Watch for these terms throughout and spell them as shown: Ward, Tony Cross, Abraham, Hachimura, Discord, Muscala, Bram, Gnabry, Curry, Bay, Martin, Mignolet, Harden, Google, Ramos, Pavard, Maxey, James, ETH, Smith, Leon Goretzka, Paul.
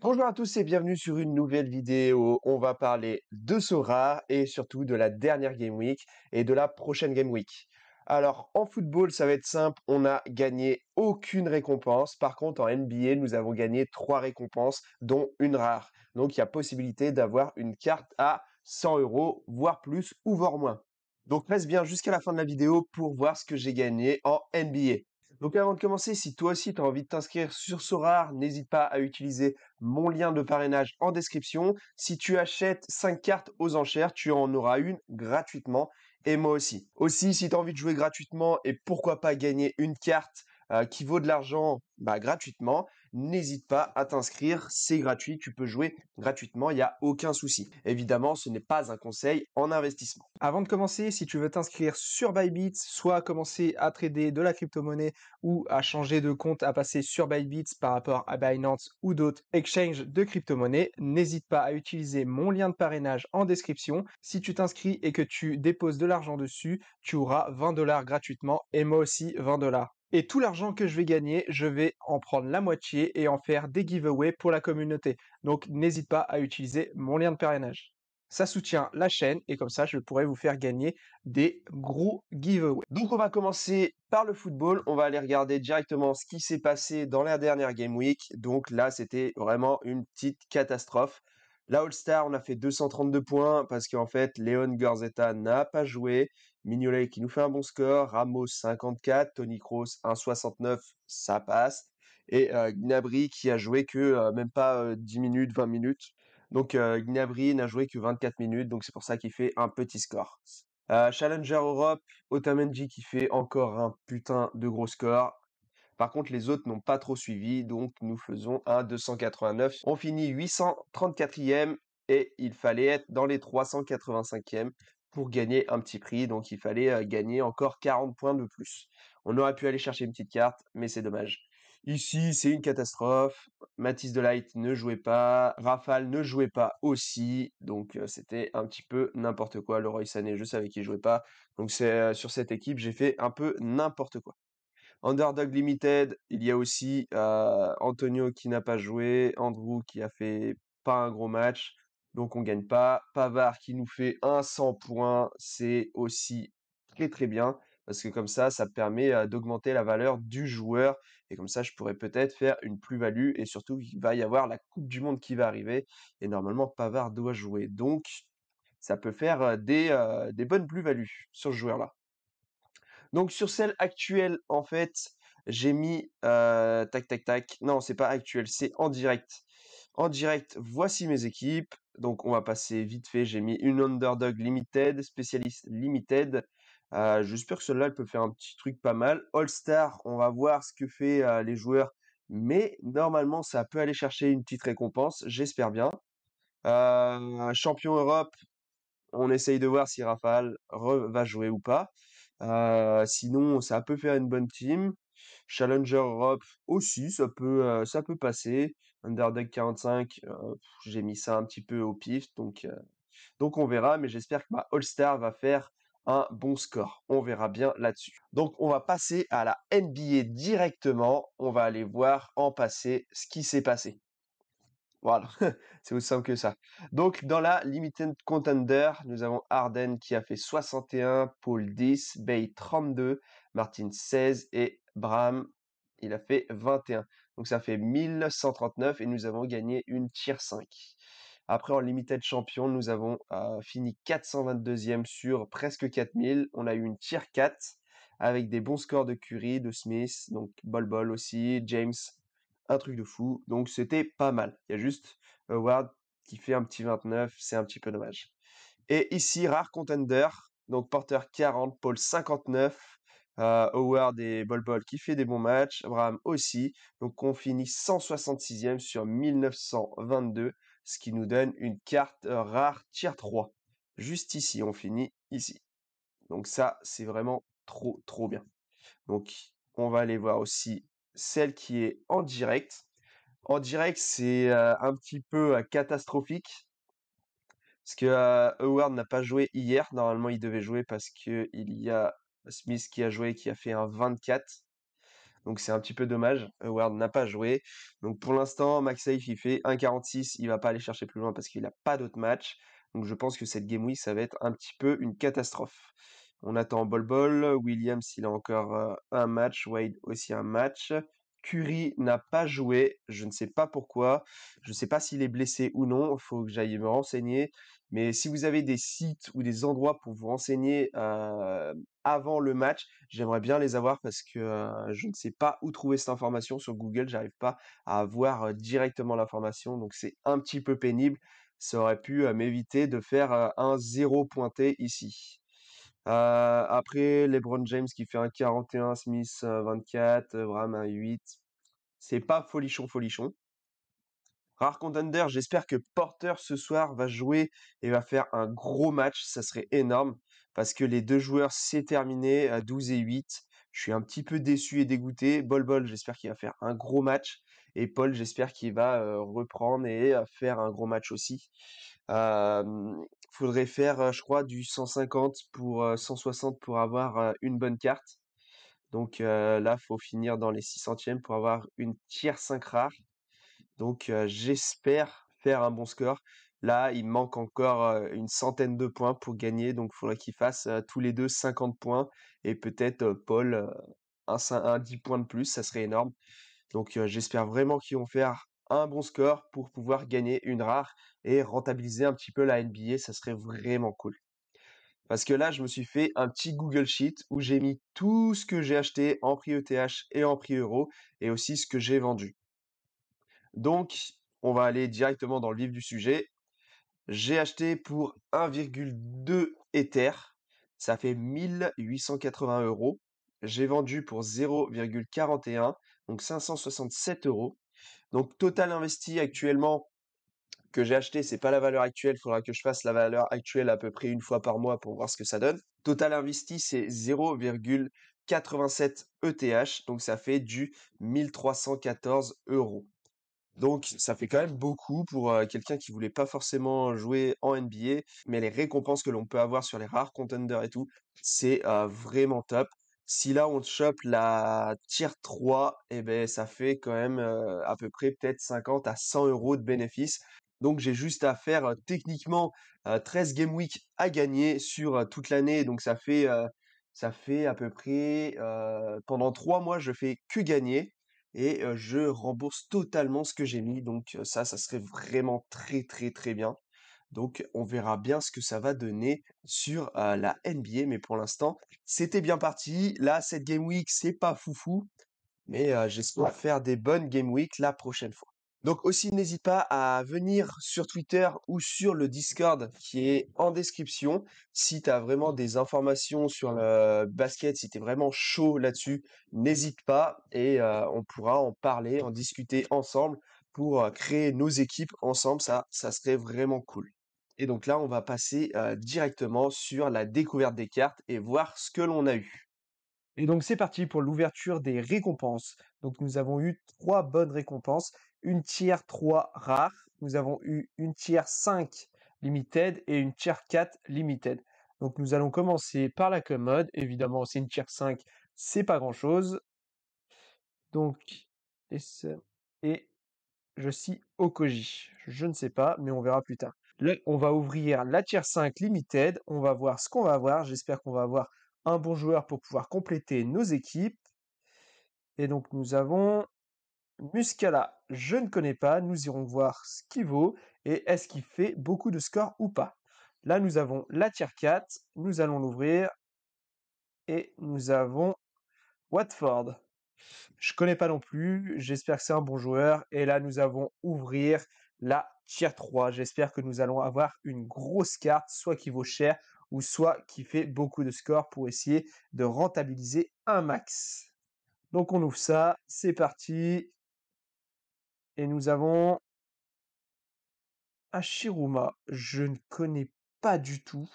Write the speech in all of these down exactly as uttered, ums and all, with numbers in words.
Bonjour à tous et bienvenue sur une nouvelle vidéo. On va parler de Sorare et surtout de la dernière Game Week et de la prochaine Game Week. Alors en football, ça va être simple, on n'a gagné aucune récompense. Par contre en N B A, nous avons gagné trois récompenses dont une rare. Donc il y a possibilité d'avoir une carte à cent euros, voire plus ou voire moins. Donc reste bien jusqu'à la fin de la vidéo pour voir ce que j'ai gagné en N B A. Donc avant de commencer, si toi aussi tu as envie de t'inscrire sur Sorare, n'hésite pas à utiliser mon lien de parrainage en description. Si tu achètes cinq cartes aux enchères, tu en auras une gratuitement et moi aussi. Aussi, si tu as envie de jouer gratuitement et pourquoi pas gagner une carte euh, qui vaut de l'argent bah, gratuitement, n'hésite pas à t'inscrire, c'est gratuit, tu peux jouer gratuitement, il n'y a aucun souci. Évidemment, ce n'est pas un conseil en investissement. Avant de commencer, si tu veux t'inscrire sur Bybit, soit à commencer à trader de la crypto-monnaie ou à changer de compte, à passer sur Bybit par rapport à Binance ou d'autres exchanges de crypto-monnaie, n'hésite pas à utiliser mon lien de parrainage en description. Si tu t'inscris et que tu déposes de l'argent dessus, tu auras vingt dollars gratuitement et moi aussi vingt dollars. Et tout l'argent que je vais gagner, je vais en prendre la moitié et en faire des giveaways pour la communauté. Donc n'hésite pas à utiliser mon lien de parrainage. Ça soutient la chaîne et comme ça, je pourrais vous faire gagner des gros giveaways. Donc on va commencer par le football. On va aller regarder directement ce qui s'est passé dans la dernière Game Week. Donc là, c'était vraiment une petite catastrophe. La All-Star, on a fait deux cent trente-deux points parce qu'en fait, Leon Goretzka n'a pas joué. Mignolet qui nous fait un bon score. Ramos, cinquante-quatre. Tony Cross, un virgule soixante-neuf. Ça passe. Et euh, Gnabry qui a joué que euh, même pas euh, dix minutes, vingt minutes. Donc euh, Gnabry n'a joué que vingt-quatre minutes. Donc c'est pour ça qu'il fait un petit score. Euh, Challenger Europe, Otamendi qui fait encore un putain de gros score. Par contre, les autres n'ont pas trop suivi, donc nous faisons un deux cent quatre-vingt-neuf. On finit huit cent trente-quatrième et il fallait être dans les trois cent quatre-vingt-cinquième pour gagner un petit prix. Donc, il fallait gagner encore quarante points de plus. On aurait pu aller chercher une petite carte, mais c'est dommage. Ici, c'est une catastrophe. Matisse de Light ne jouait pas. Rafale ne jouait pas aussi. Donc, euh, c'était un petit peu n'importe quoi. Leroy Sané, je savais qu'il jouait pas. Donc, c'est euh, sur cette équipe, j'ai fait un peu n'importe quoi. Underdog Limited, il y a aussi euh, Antonio qui n'a pas joué, Andrew qui a fait pas un gros match, donc on gagne pas. Pavard qui nous fait un cent points, c'est aussi très très bien, parce que comme ça, ça permet euh, d'augmenter la valeur du joueur, et comme ça je pourrais peut-être faire une plus-value, et surtout il va y avoir la Coupe du Monde qui va arriver, et normalement Pavard doit jouer, donc ça peut faire euh, des, euh, des bonnes plus-values sur ce joueur-là. Donc sur celle actuelle, en fait, j'ai mis, euh, tac, tac, tac, non, c'est pas actuel, c'est en direct. En direct, voici mes équipes. Donc on va passer vite fait, j'ai mis une Underdog Limited, Spécialiste Limited. Euh, j'espère que celle-là, elle peut faire un petit truc pas mal. All-Star, on va voir ce que fait euh, les joueurs. Mais normalement, ça peut aller chercher une petite récompense, j'espère bien. Euh, Champion Europe, on essaye de voir si Rafale va jouer ou pas. Euh, sinon, ça peut faire une bonne team. Challenger Europe aussi, ça peut, euh, ça peut passer. Underdog quarante-cinq, euh, j'ai mis ça un petit peu au pif, donc, euh, donc on verra. Mais j'espère que ma All-Star va faire un bon score. On verra bien là-dessus. Donc, on va passer à la N B A directement. On va aller voir en passé ce qui s'est passé. Voilà, c'est aussi simple que ça. Donc, dans la Limited Contender, nous avons Harden qui a fait soixante et un, Paul dix, Bay trente-deux, Martin seize et Bram, il a fait vingt et un. Donc, ça fait mille cent trente-neuf et nous avons gagné une tier cinq. Après, en Limited Champion, nous avons euh, fini quatre cent vingt-deuxième sur presque quatre mille. On a eu une tier quatre avec des bons scores de Curry, de Smith, donc Bol Bol aussi, James. Un truc de fou, donc c'était pas mal. Il y a juste euh, Ward qui fait un petit vingt-neuf, c'est un petit peu dommage. Et ici, rare contender, donc Porter quarante, Paul cinquante-neuf, euh, Howard et Bol Bol qui fait des bons matchs, Abraham aussi. Donc on finit cent soixante-sixième sur mille neuf cent vingt-deux, ce qui nous donne une carte euh, rare tier trois. Juste ici, on finit ici. Donc ça, c'est vraiment trop, trop bien. Donc on va aller voir aussi celle qui est en direct. En direct, c'est euh, un petit peu euh, catastrophique. Parce que euh, Howard n'a pas joué hier. Normalement, il devait jouer parce qu'il y a Smith qui a joué, qui a fait un vingt-quatre. Donc c'est un petit peu dommage. Ward n'a pas joué. Donc pour l'instant, Maxey il fait un quarante-six. Il va pas aller chercher plus loin parce qu'il n'a pas d'autres matchs. Donc je pense que cette game week ça va être un petit peu une catastrophe. On attend Bol Bol. Williams il a encore un match. Wade aussi un match. Curry n'a pas joué, je ne sais pas pourquoi, je ne sais pas s'il est blessé ou non, il faut que j'aille me renseigner, mais si vous avez des sites ou des endroits pour vous renseigner euh, avant le match, j'aimerais bien les avoir parce que euh, je ne sais pas où trouver cette information sur Google, j'arrive pas à avoir euh, directement l'information, donc c'est un petit peu pénible, ça aurait pu euh, m'éviter de faire euh, un zéro pointé ici. Euh, après, LeBron James qui fait un quarante et un, Smith un vingt-quatre, Bram un huit. C'est pas folichon, folichon. Rare contender, j'espère que Porter ce soir va jouer et va faire un gros match. Ça serait énorme parce que les deux joueurs c'est terminé à douze et huit. Je suis un petit peu déçu et dégoûté. Bol Bol, j'espère qu'il va faire un gros match. Et Paul, j'espère qu'il va euh, reprendre et euh, faire un gros match aussi. Euh, faudrait faire, euh, je crois, du cent cinquante pour euh, cent soixante pour avoir euh, une bonne carte. Donc euh, là, faut finir dans les six centièmes pour avoir une tier cinq rare. Donc euh, j'espère faire un bon score. Là, il manque encore euh, une centaine de points pour gagner. Donc faudrait qu'il fasse euh, tous les deux cinquante points. Et peut-être euh, Paul, euh, un, un dix points de plus, ça serait énorme. Donc euh, j'espère vraiment qu'ils vont faire un bon score pour pouvoir gagner une rare et rentabiliser un petit peu la N B A, ça serait vraiment cool. Parce que là, je me suis fait un petit Google Sheet où j'ai mis tout ce que j'ai acheté en prix E T H et en prix euro et aussi ce que j'ai vendu. Donc, on va aller directement dans le vif du sujet. J'ai acheté pour un virgule deux Ether, ça fait mille huit cent quatre-vingts euros. J'ai vendu pour zéro virgule quarante et un, donc cinq cent soixante-sept euros. Donc total investi actuellement que j'ai acheté, c'est pas la valeur actuelle, il faudra que je fasse la valeur actuelle à peu près une fois par mois pour voir ce que ça donne. Total investi c'est zéro virgule quatre-vingt-sept ETH, donc ça fait du mille trois cent quatorze euros. Donc ça fait quand même beaucoup pour euh, quelqu'un qui voulait pas forcément jouer en N B A, mais les récompenses que l'on peut avoir sur les rares contenders et tout, c'est euh, vraiment top. Si là, on chope la tier trois, eh ben, ça fait quand même euh, à peu près peut-être cinquante à cent euros de bénéfice. Donc, j'ai juste à faire euh, techniquement euh, treize game week à gagner sur euh, toute l'année. Donc, ça fait, euh, ça fait à peu près euh, pendant trois mois, je fais que gagner et euh, je rembourse totalement ce que j'ai mis. Donc, euh, ça, ça serait vraiment très, très, très bien. Donc, on verra bien ce que ça va donner sur euh, la N B A. Mais pour l'instant, c'était bien parti. Là, cette game week, c'est pas foufou. Mais euh, j'espère faire des bonnes game week la prochaine fois. Donc aussi, n'hésite pas à venir sur Twitter ou sur le Discord qui est en description. Si tu as vraiment des informations sur le basket, si tu es vraiment chaud là-dessus, n'hésite pas. Et euh, on pourra en parler, en discuter ensemble pour euh, créer nos équipes ensemble. Ça, ça serait vraiment cool. Et donc là, on va passer euh, directement sur la découverte des cartes et voir ce que l'on a eu. Et donc c'est parti pour l'ouverture des récompenses. Donc nous avons eu trois bonnes récompenses. Une tier trois rare, nous avons eu une tier cinq limited et une tier quatre limited. Donc nous allons commencer par la commode. Évidemment, c'est une tier cinq, c'est pas grand-chose. Donc, et je suis Okoji. Je ne sais pas, mais on verra plus tard. Le, on va ouvrir la tier cinq limited, on va voir ce qu'on va avoir, j'espère qu'on va avoir un bon joueur pour pouvoir compléter nos équipes. Et donc nous avons Muscala, je ne connais pas, nous irons voir ce qu'il vaut et est-ce qu'il fait beaucoup de scores ou pas. Là nous avons la tier quatre, nous allons l'ouvrir et nous avons Watford. Je connais pas non plus, j'espère que c'est un bon joueur et là nous avons ouvrir la tier trois, j'espère que nous allons avoir une grosse carte, soit qui vaut cher ou soit qui fait beaucoup de scores pour essayer de rentabiliser un max. Donc on ouvre ça, c'est parti. Et nous avons Ashiruma, je ne connais pas du tout.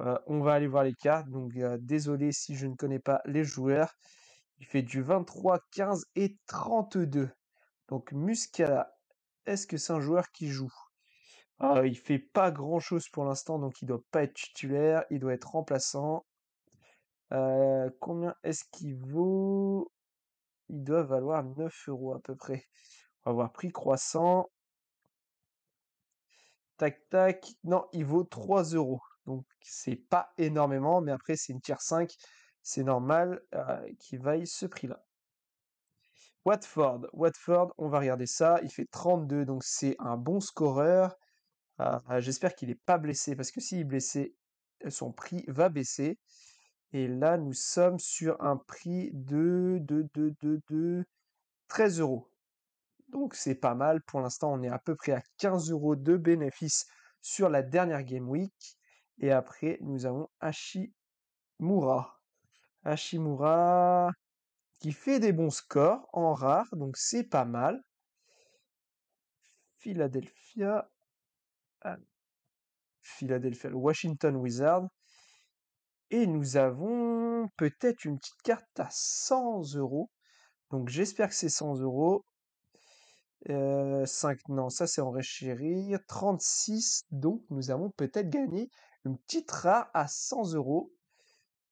Euh, on va aller voir les cartes, donc euh, désolé si je ne connais pas les joueurs. Il fait du vingt-trois, quinze et trente-deux. Donc Muscala, est-ce que c'est un joueur qui joue ? Euh, il fait pas grand-chose pour l'instant, donc il doit pas être titulaire, il doit être remplaçant. Euh, combien est-ce qu'il vaut ? Il doit valoir neuf euros à peu près. On va voir prix croissant. Tac, tac. Non, il vaut trois euros. Donc, c'est pas énormément. Mais après, c'est une tier cinq. C'est normal euh, qu'il vaille ce prix-là. Watford. Watford, on va regarder ça. Il fait trente-deux. Donc, c'est un bon scoreur. Euh, J'espère qu'il n'est pas blessé. Parce que s'il est blessé, son prix va baisser. Et là, nous sommes sur un prix de, de, de, de, de treize euros. Donc, c'est pas mal. Pour l'instant, on est à peu près à quinze euros de bénéfice sur la dernière Game Week. Et après, nous avons Hachimura. Hachimura qui fait des bons scores en rare. Donc, c'est pas mal. Philadelphia. Philadelphia. Washington Wizards. Et nous avons peut-être une petite carte à cent euros. Donc j'espère que c'est cent euros. cinq, non, ça c'est en réchérir. trente-six, donc nous avons peut-être gagné une petite rare à cent euros.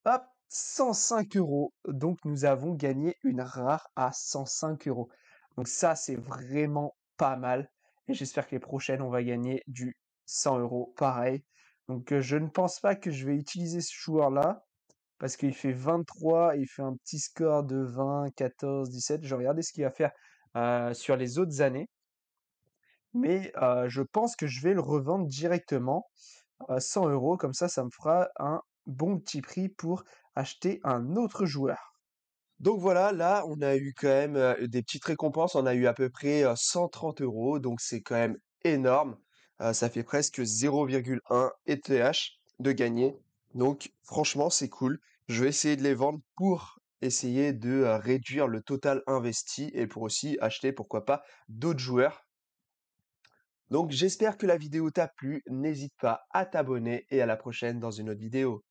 Hop, cent cinq euros. Donc nous avons gagné une rare à cent cinq euros. Donc ça c'est vraiment pas mal. Et j'espère que les prochaines on va gagner du cent euros pareil. Donc euh, je ne pense pas que je vais utiliser ce joueur-là, parce qu'il fait vingt-trois, il fait un petit score de vingt, quatorze, dix-sept. Je vais regarder ce qu'il va faire euh, sur les autres années. Mais euh, je pense que je vais le revendre directement à cent euros. Comme ça, ça me fera un bon petit prix pour acheter un autre joueur. Donc voilà, là, on a eu quand même euh, des petites récompenses. On a eu à peu près euh, cent trente euros, donc c'est quand même énorme. Euh, ça fait presque zéro virgule un E T H de gagner. Donc franchement, c'est cool. Je vais essayer de les vendre pour essayer de euh, réduire le total investi et pour aussi acheter, pourquoi pas, d'autres joueurs. Donc j'espère que la vidéo t'a plu. N'hésite pas à t'abonner et à la prochaine dans une autre vidéo.